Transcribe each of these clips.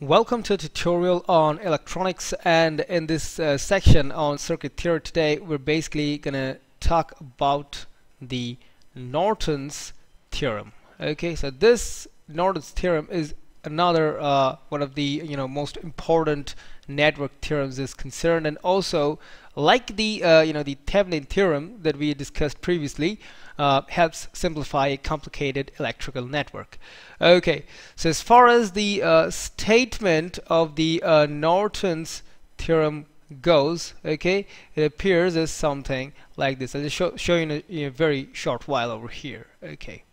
Welcome to a tutorial on electronics, and in this section on circuit theory today we're basically gonna talk about the Norton's theorem. Okay, so this Norton's theorem is another one of the most important network theorems is concerned, and also like the the Thévenin theorem that we discussed previously helps simplify a complicated electrical network. Okay, so as far as the statement of the Norton's theorem goes, okay, it appears as something like this. I'll just show you in a very short while over here. Okay.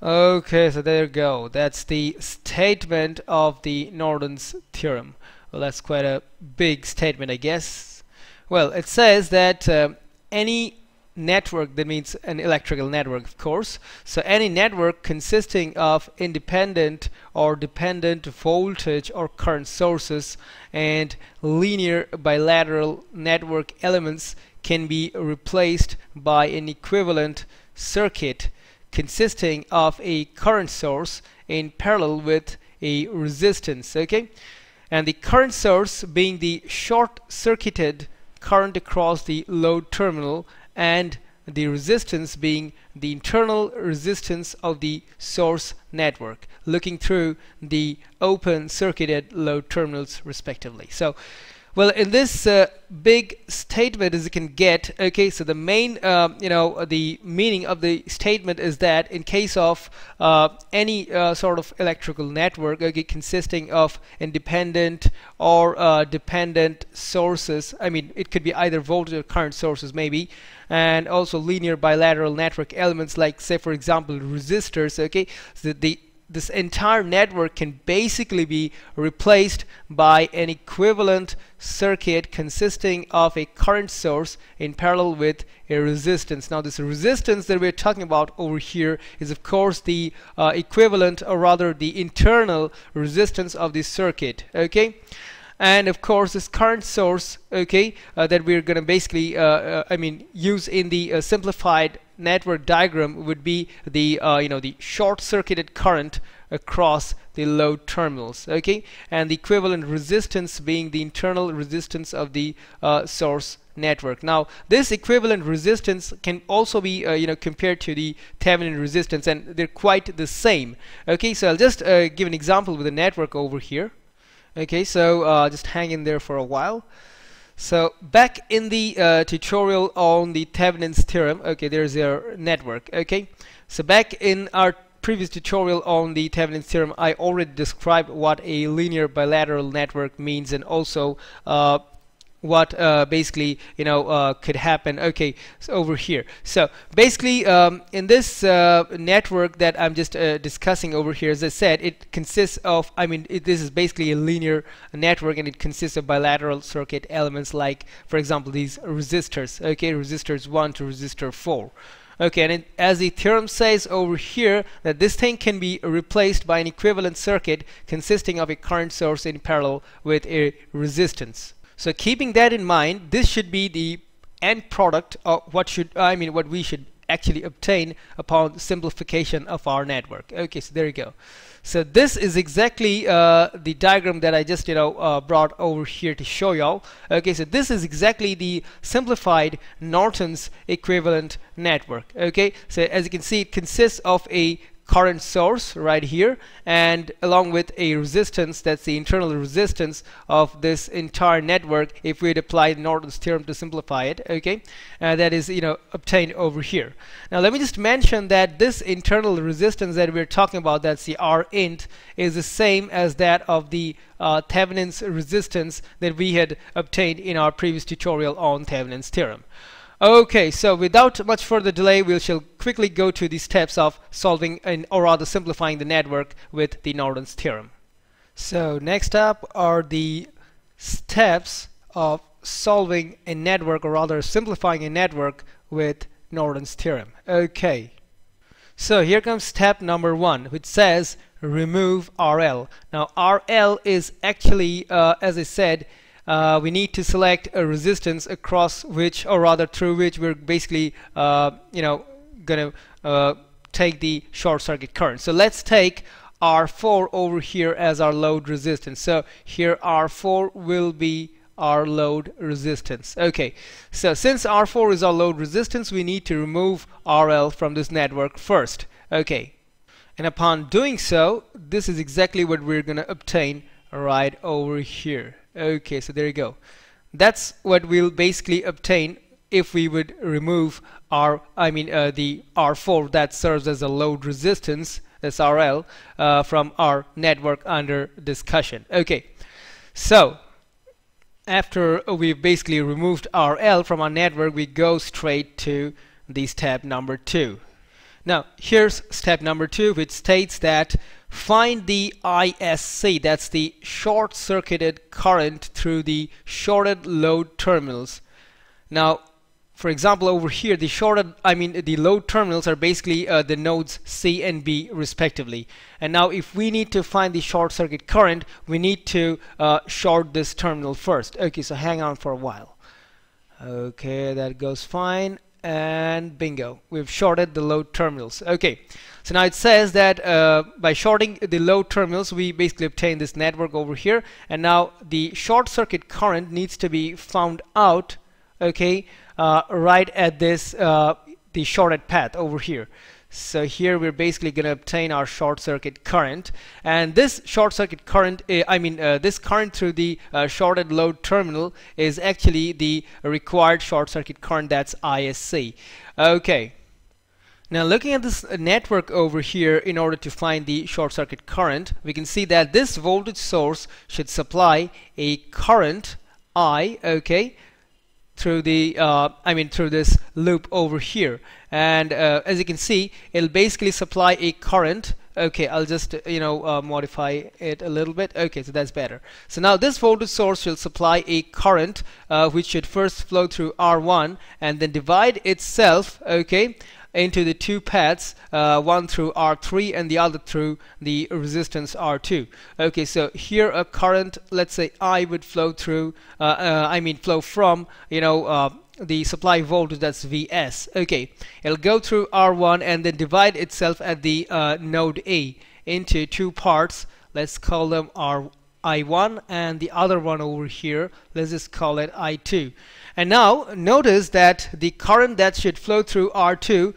Okay, so there you go. That's the statement of the Norton's theorem. Well, that's quite a big statement, I guess. Well, it says that any network, that means an electrical network, of course, so any network consisting of independent or dependent voltage or current sources and linear bilateral network elements can be replaced by an equivalent circuit consisting of a current source in parallel with a resistance, okay, and the current source being the short-circuited current across the load terminal, and the resistance being the internal resistance of the source network looking through the open-circuited load terminals respectively. So, well, in this big statement, as you can get, okay, so the main, the meaning of the statement is that in case of any sort of electrical network, okay, consisting of independent or dependent sources, I mean, it could be either voltage or current sources maybe, and also linear bilateral network elements like, say, for example, resistors, okay, so this entire network can basically be replaced by an equivalent circuit consisting of a current source in parallel with a resistance. Now, this resistance that we're talking about over here is, of course, the equivalent, or rather the internal resistance of the circuit, okay? And of course this current source, okay, that we're going to basically use in the simplified network diagram would be the the short-circuited current across the load terminals, okay, and the equivalent resistance being the internal resistance of the source network. Now, this equivalent resistance can also be compared to the Thévenin resistance, and they're quite the same. Okay, so I'll just give an example with a network over here. Okay, so just hang in there for a while. So back in the tutorial on the Thévenin's theorem, okay, there's your network, okay. So back in our previous tutorial on the Thévenin's theorem, I already described what a linear bilateral network means, and also what basically could happen, okay, so over here. So basically in this network that I'm just discussing over here, as I said, it consists of, this is basically a linear network, and it consists of bilateral circuit elements like, for example, these resistors, okay, resistors 1 to resistor 4. Okay, and as the theorem says over here, that this thing can be replaced by an equivalent circuit consisting of a current source in parallel with a resistance. So keeping that in mind, this should be the end product of what we should actually obtain upon simplification of our network. Okay, so there you go. So this is exactly the diagram that I just brought over here to show y'all. Okay, so this is exactly the simplified Norton's equivalent network. Okay, so as you can see, it consists of a current source right here, and along with a resistance, that's the internal resistance of this entire network if we'd apply Norton's theorem to simplify it, okay, that is obtained over here. Now let me just mention that this internal resistance that we're talking about, that's the R int, is the same as that of the Thévenin's resistance that we had obtained in our previous tutorial on Thévenin's theorem. Okay, so without much further delay, we shall quickly go to the steps of solving, or rather simplifying, the network with the Norton's theorem. So next up are the steps of solving a network, or rather simplifying a network with Norton's theorem. Okay, so here comes step number 1, which says remove RL. Now RL is actually, as I said, we need to select a resistance across which, or rather through which, we're basically gonna take the short circuit current. So let's take R4 over here as our load resistance. So here R4 will be our load resistance. Okay, so since R4 is our load resistance, we need to remove RL from this network first. Okay, and upon doing so, this is exactly what we're going to obtain right over here. Okay, so there you go. That's what we'll basically obtain if we would remove the R4 that serves as a load resistance, that's RL, from our network under discussion. Okay, so after we've basically removed RL from our network, we go straight to the step number 2. Now here's step number 2, which states that find the ISC, that's the short-circuited current through the shorted load terminals. Now, for example, over here the load terminals are basically the nodes C and B respectively. And now if we need to find the short circuit current, we need to short this terminal first. Okay, so hang on for a while. Okay, that goes fine, and bingo, we've shorted the load terminals. Okay, so now it says that by shorting the load terminals, we basically obtain this network over here, and now the short circuit current needs to be found out, okay, right at this the shorted path over here. So here we're basically going to obtain our short circuit current, and this short circuit current, this current through the shorted load terminal is actually the required short circuit current, that's ISC. Okay, now looking at this network over here, in order to find the short circuit current, we can see that this voltage source should supply a current I, okay, through the through this loop over here, and as you can see, it'll basically supply a current. Okay, I'll just modify it a little bit. Okay, so that's better. So now this voltage source will supply a current which should first flow through R1 and then divide itself, okay, into the two paths, one through R3 and the other through the resistance R2. Okay, so here a current, let's say I, would flow through, flow from, the supply voltage, that's Vs. Okay, it'll go through R1 and then divide itself at the node A into two parts. Let's call them I1, and the other one over here, let's just call it I2. And now notice that the current that should flow through R2,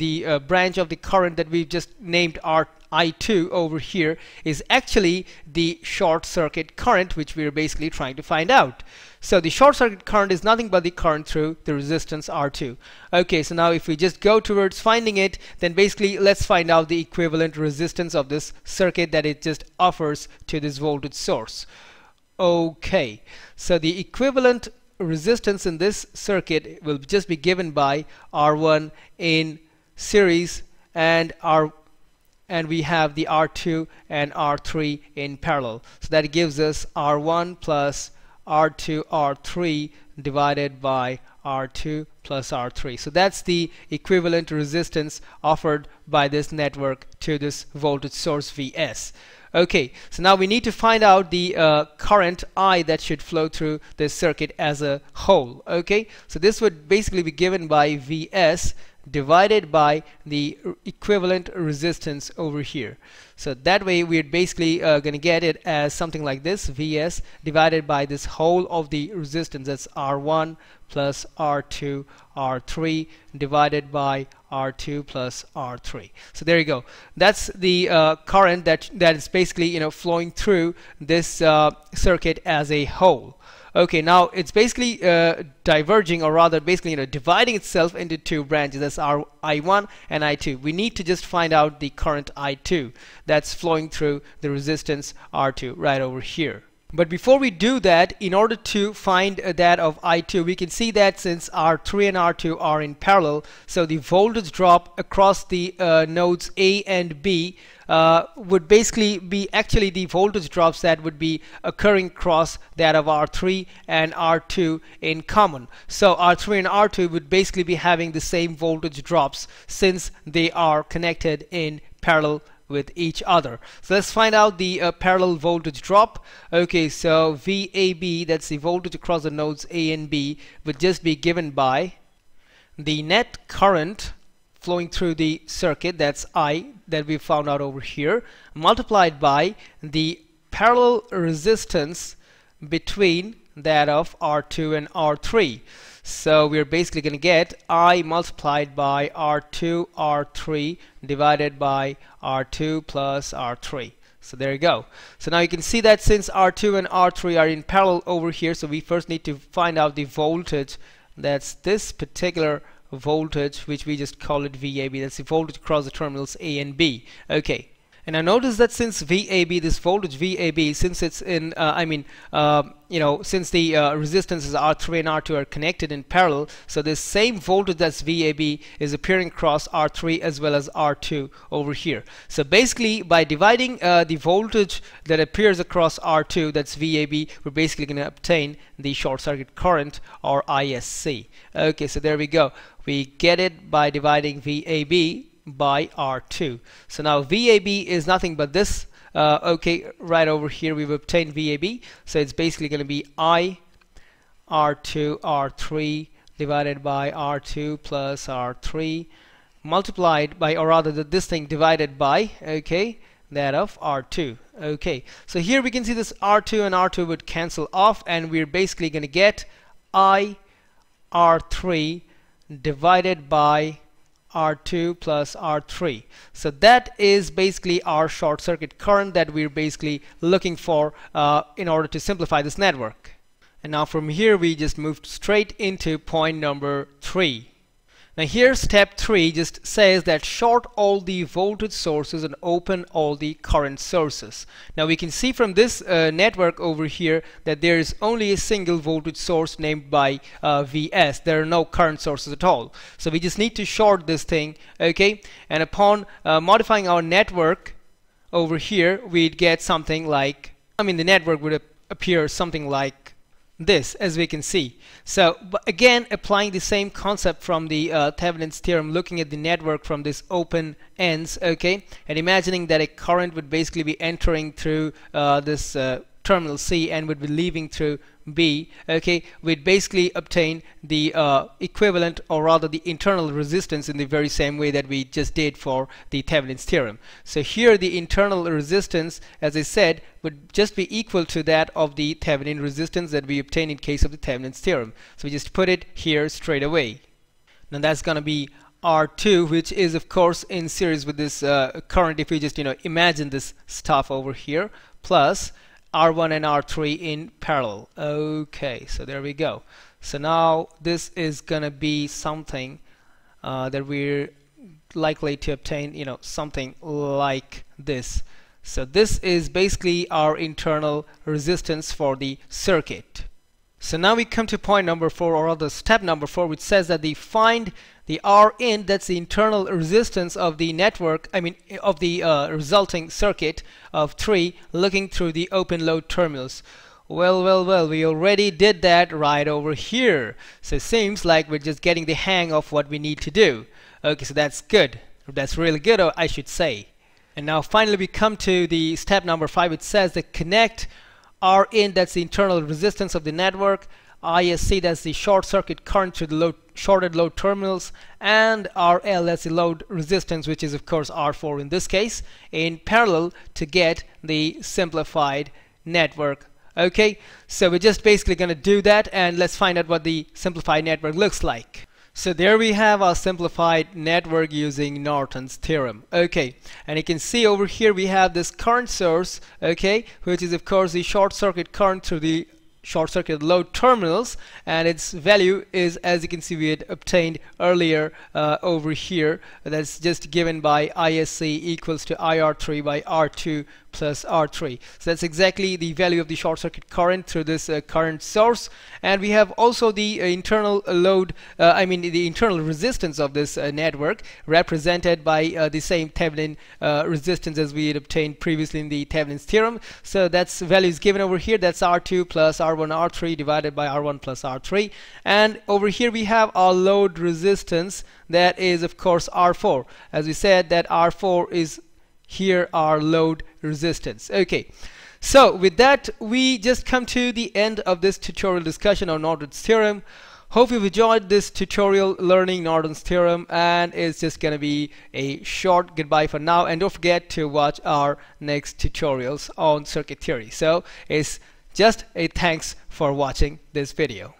the branch of the current that we've just named I2 over here, is actually the short circuit current, which we're basically trying to find out. So the short circuit current is nothing but the current through the resistance R2. Okay, so now if we just go towards finding it, then basically let's find out the equivalent resistance of this circuit that it just offers to this voltage source. Okay, so the equivalent resistance in this circuit will just be given by R1 in series, and we have the R2 and R3 in parallel. So that gives us R1 plus R2 R3 divided by R2 plus R3. So that's the equivalent resistance offered by this network to this voltage source Vs. Okay, so now we need to find out the current I that should flow through this circuit as a whole. Okay, so this would basically be given by Vs divided by the equivalent resistance over here. So that way we're basically going to get it as something like this, Vs divided by this whole of the resistance, that's R1 plus R2 R3 divided by R2 plus R3. So there you go, that's the current that is basically flowing through this circuit as a whole. Okay, now it's basically diverging, or rather basically dividing itself into two branches, that's I1 and I2. We need to just find out the current I2 that's flowing through the resistance R2 right over here. But before we do that, in order to find that of I2, we can see that since R3 and R2 are in parallel, so the voltage drop across the nodes A and B would basically be actually the voltage drops that would be occurring across that of R3 and R2 in common. So R3 and R2 would basically be having the same voltage drops since they are connected in parallel with each other. So let's find out the parallel voltage drop. Okay, so VAB, that's the voltage across the nodes A and B, would just be given by the net current flowing through the circuit, that's I, that we found out over here multiplied by the parallel resistance between that of R2 and R3. So we're basically going to get I multiplied by R2 R3 divided by R2 plus R3. So there you go. So now you can see that since R2 and R3 are in parallel over here, so we first need to find out the voltage. That's this particular voltage, which we just call it VAB. That's the voltage across the terminals A and B. Okay. And now notice that since VAB, this voltage VAB, since it's in, since the resistances R3 and R2 are connected in parallel, so this same voltage that's VAB is appearing across R3 as well as R2 over here. So basically, by dividing the voltage that appears across R2, that's VAB, we're basically going to obtain the short circuit current, or ISC. Okay, so there we go. We get it by dividing VAB by R2. So now VAB is nothing but this. Right over here we've obtained VAB. So it's basically going to be I R2 R3 divided by R2 plus R3 multiplied by, or rather this thing divided by, okay, that of R2. Okay. So here we can see this R2 and R2 would cancel off, and we're basically going to get I R3 divided by R2 plus R3. So that is basically our short circuit current that we're basically looking for in order to simplify this network. And now from here we just moved straight into point number 3. Now here step 3 just says that short all the voltage sources and open all the current sources. Now we can see from this network over here that there is only a single voltage source named by Vs. There are no current sources at all. So we just need to short this thing, okay? And upon modifying our network over here, we'd get something like, the network would appear something like this, as we can see. So again, applying the same concept from the Thévenin's theorem, looking at the network from this open ends, okay, and imagining that a current would basically be entering through this terminal C and would be leaving through B, okay, we'd basically obtain the equivalent, or rather the internal resistance, in the very same way that we just did for the Thévenin's theorem. So here the internal resistance, as I said, would just be equal to that of the Thévenin resistance that we obtain in case of the Thévenin's theorem. So we just put it here straight away. Now that's going to be R2, which is of course in series with this current, if you just imagine this stuff over here, plus R1 and R3 in parallel. Okay, so there we go. So now this is gonna be something that we're likely to obtain, something like this. So this is basically our internal resistance for the circuit. So now we come to point number 4, or rather step number 4, which says that find the Rin, that's the internal resistance of the network, of the resulting circuit of 3, looking through the open load terminals. Well, we already did that right over here. So it seems like we're just getting the hang of what we need to do. Okay, so that's good. That's really good, I should say. And now finally we come to the step number 5, which says that connect Rin, that's the internal resistance of the network, ISC, that's the short circuit current to the shorted load terminals, and RL, that's the load resistance, which is of course R4 in this case, in parallel to get the simplified network. Okay, so we're just basically going to do that, and let's find out what the simplified network looks like. So there we have our simplified network using Norton's theorem. Okay, and you can see over here we have this current source, okay, which is of course the short circuit current through the short circuit load terminals, and its value is, as you can see, we had obtained earlier over here, that's just given by ISC equals to IR3 by R2 plus R3. So that's exactly the value of the short circuit current through this current source, and we have also the internal load, the internal resistance of this network, represented by the same Thévenin resistance as we had obtained previously in the Thévenin's theorem. So that's value is given over here, that's R2 plus R1 R3 divided by R1 plus R3, and over here we have our load resistance, that is of course R4. As we said, that R4 is here our load resistance. Okay, so with that we just come to the end of this tutorial discussion on Norton's theorem. Hope you've enjoyed this tutorial learning Norton's theorem, and it's just gonna be a short goodbye for now, and don't forget to watch our next tutorials on circuit theory. So it's just a thanks for watching this video.